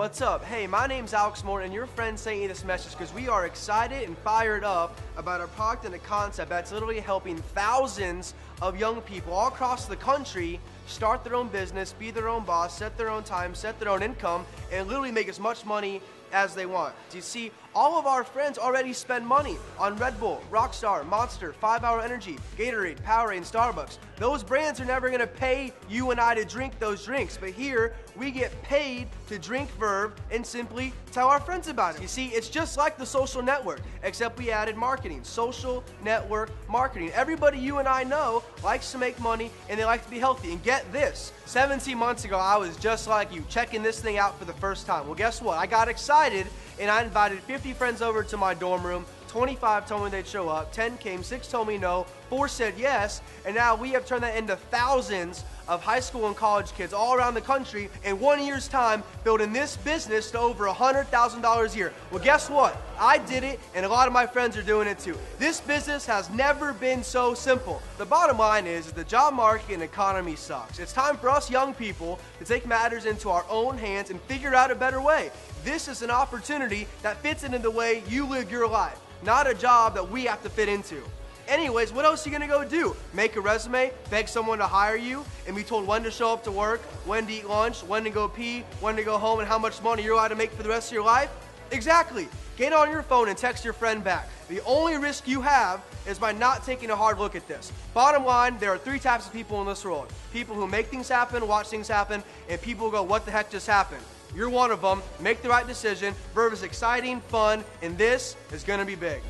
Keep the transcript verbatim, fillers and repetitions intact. What's up? Hey, my name's Alex Morton, and your friend sent you this message because we are excited and fired up about our product and a concept that's literally helping thousands of young people all across the country start their own business, be their own boss, set their own time, set their own income, and literally make as much money as they want. You see, all of our friends already spend money on Red Bull, Rockstar, Monster, five hour Energy, Gatorade, Powerade, and Starbucks. Those brands are never going to pay you and I to drink those drinks, but here we get paid to drink Verve and simply tell our friends about it. You see, it's just like the social network, except we added marketing, social network marketing. Everybody you and I know likes to make money and they like to be healthy. And get this, seventeen months ago, I was just like you, checking this thing out for the first time. Well, guess what? I got excited and I invited fifty friends over to my dorm room. twenty-five told me they'd show up, ten came, six told me no, four said yes, and now we have turned that into thousands of high school and college kids all around the country in one year's time, building this business to over one hundred thousand dollars a year. Well, guess what? I did it, and a lot of my friends are doing it too. This business has never been so simple. The bottom line is the job market and economy sucks. It's time for us young people to take matters into our own hands and figure out a better way. This is an opportunity that fits into the way you live your life, not a job that we have to fit into. Anyways, what else are you gonna go do? Make a resume, beg someone to hire you, and be told when to show up to work, when to eat lunch, when to go pee, when to go home, and how much money you're allowed to make for the rest of your life? Exactly. Get on your phone and text your friend back. The only risk you have is by not taking a hard look at this. Bottom line, there are three types of people in this world. People who make things happen, watch things happen, and people who go, what the heck just happened? You're one of them. Make the right decision. Verve is exciting, fun, and this is going to be big.